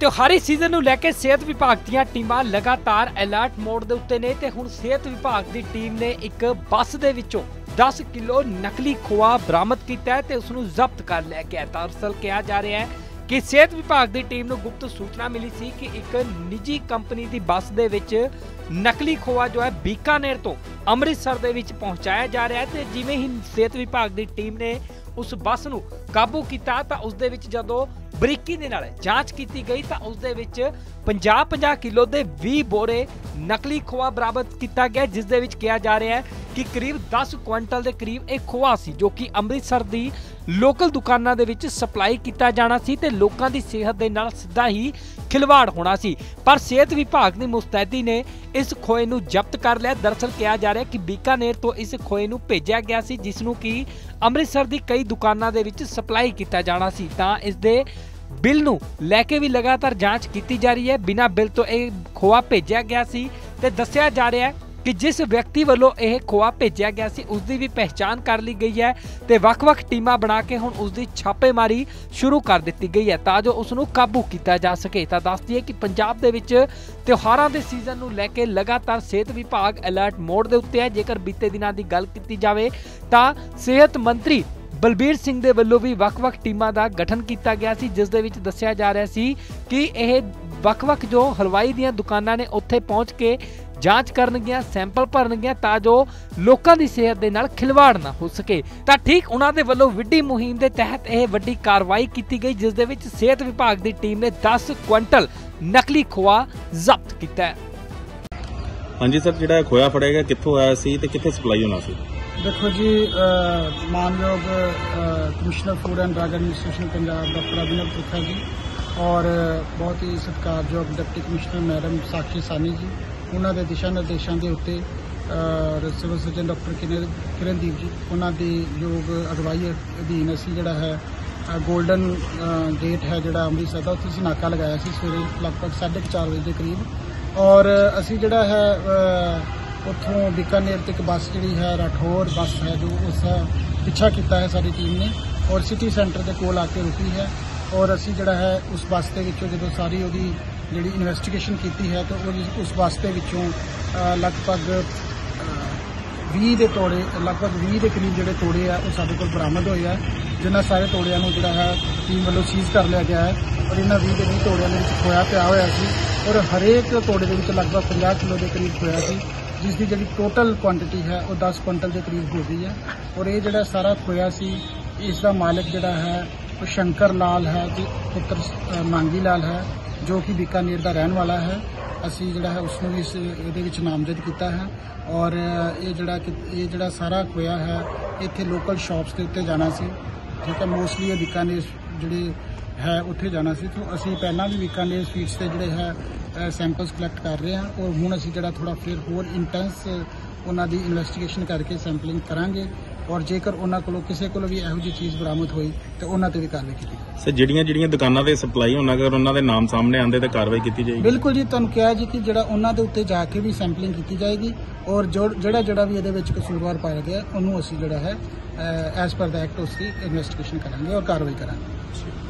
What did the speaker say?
त्योहारी सीजन को लेकर सेहत विभाग ਦੀਆਂ ਟੀਮਾਂ लगातार अलर्ट मोड ਦੇ ਉੱਤੇ ਨੇ ਤੇ ਹੁਣ सेहत विभाग की टीम ने एक ਬੱਸ ਦੇ ਵਿੱਚੋਂ 10 किलो नकली खोआ बरामद किया है तो उसको जब्त कर लिया गया। दरअसल कहा जा रहा है कि सेहत विभाग की टीम को गुप्त सूचना मिली थी कि एक निजी कंपनी की बस दे विच नकली खोआ जो है बीकानेर तो अमृतसर दे विच पहुंचाया जा रहा है। तो जिवें ही सेहत विभाग की टीम ने उस बस नूं काबू किया तो उस दे विच जदों बरीकी दे नाल जांच की गई तो उस दे विच 50-50 किलो के 20 बोरे नकली खोआ बरामद किया गया, जिस दे विच कहा जा रहा है कि करीब 10 क्विंटल के करीब एक खोआ सी जो कि अमृतसर दी लोकल दुकानां दे विच सप्लाई किया जाना सी ते लोकां दी सेहत दे नाल सीधा ही खिलवाड़ होना सी। पर सेहत विभाग दी मुस्तैदी ने इस खोए नूं जब्त कर लिया। दरअसल कहा जा रहा है कि बीकानेर तो इस खोए नूं भेजा गया सी जिसनूं कि अमृतसर दी कई दुकानां दे विच सप्लाई किया जाना सी। तां इस दे बिल नूं लैके भी लगातार जांच की जा रही है। बिना बिल तो यह खोआ भेजा गया सी ते दस्सिया जा रहा है कि जिस व्यक्ति वालों यह खोआ भेजा गया सी उसकी भी पहचान कर ली गई है तो वख-वख टीमां बना के हुण उसकी छापेमारी शुरू कर दी गई है ताकि उसनूं काबू किया जा सके। तो दस दीए कि पंजाब दे विच त्योहारां दे सीजन नूं लैके लगातार सेहत विभाग अलर्ट मोड दे उत्ते है। जेकर बीते दिनां दी गल कीती जावे तां सेहत मंत्री बलबीर सिंह दे वल्लों भी वख-वख टीमां दा गठन किया गया सी जिस दे विच दस्सिया जा रहा सी कि यह वख-वख जो हलवाई दीआं दुकानां ने उत्थे पहुंच के जांच करनगियां, सैंपल भरनगियां ताजो लोकां दी सेहत दे नाल खिलवाड़ ना हो सके। तां ठीक उन्हां दे वल्लों विड्डी मुहिम दे तहत यह वड्डी कार्रवाई की गई जिस दे विच सेहत विभाग दी टीम ने 10 क्विंटल नकली खोआ जब्त किया। हाँ जी सर, जिहड़ा खोया फड़ेगा कित्थों आया सी ते कित्थे सप्लाई होना सी? देखो जी, मानयोग commissioner food and drug administration Punjab doctor Abhinav Pratha ji और बहुत ही सत्कारयोग डिप्टी कमिश्नर मैडम साक्षी सानी जी, उन्होंने दिशा निर्देशों के उत्ते civil surgeon doctor Kirandeep ji उन्होंने योग अगवाई अधीन असी जोड़ा है गोल्डन गेट है जोड़ा अमृतसर का, उत्थे नाका लगाया सी सवेरे लगभग 4:30 बजे के करीब। और असी जोड़ा है उतों बीकानेर तक बस जी है राठौर बस है जो उसका पीछा किया है सारी टीम ने और सिटी सेंटर के कोल आके रुकी है। और असी जोड़ा है उस बस के जो सारी वो जी इन्वेस्टिगेशन की है तो उस वास्ते विचों लगभग 20 के तोड़े लगभग 20 के करीब जोड़े तोड़े है वो साढ़े को बरामद होए है, जिन्होंने सारे तोड़िया जोड़ा है टीम वालों सीज कर लिया गया है। और इन्होंने 20 के 20 तोड़िया खोया पाया होया सी और हरेक तोड़े के लगभग 50 किलो के करीब खोया सी, जिसकी जी टोटल क्वांटिटी है वो 10 क्विंटल के करीब हो गई है। और ये जोड़ा सारा खोया सी इसका मालिक जोड़ा है वो शंकर लाल है जी पुत्र मंगी लाल है जो कि बीकानेर का रहने वाला है। असी जोड़ा है उसने भी इस नामजद किया है। और ये जोड़ा सारा खोया है इतने लोकल शॉप्स के उत्ते जाना सी, ठीक है, मोस्टली बीकानेर जोड़े है उत्थे जाना सी। तो असी पहला भी बीकानेर स्वीट्स के जोड़े है सैंपल्स कलैक्ट कर रहे हैं और हुण असी जोड़ा थोड़ा फिर होर इंटेंस उन्होंने इन्वेस्टिगेशन करके सैंपलिंग करांगे और जेकर उन्होंने किसी को भी यहो जी चीज़ बरामद हुई तो उन्होंने भी कार्रवाई की। सर जिहड़ियां जिहड़ियां दुकानां ते सप्लाई होना अगर उन्होंने नाम सामने आते तो कार्रवाई की जाएगी? बिल्कुल जी, तुहानूं कहा जी कि जिहड़ा उन्होंने दे उत्ते जाके भी सैंपलिंग की जाएगी और जो जिहड़ा जिहड़ा भी इहदे विच कसूरवार पाया गया उन्होंने असीं जिहड़ा है एज पर द एक्ट उसकी इन्वेस्टिगेशन करांगे और कार्रवाई करांगे।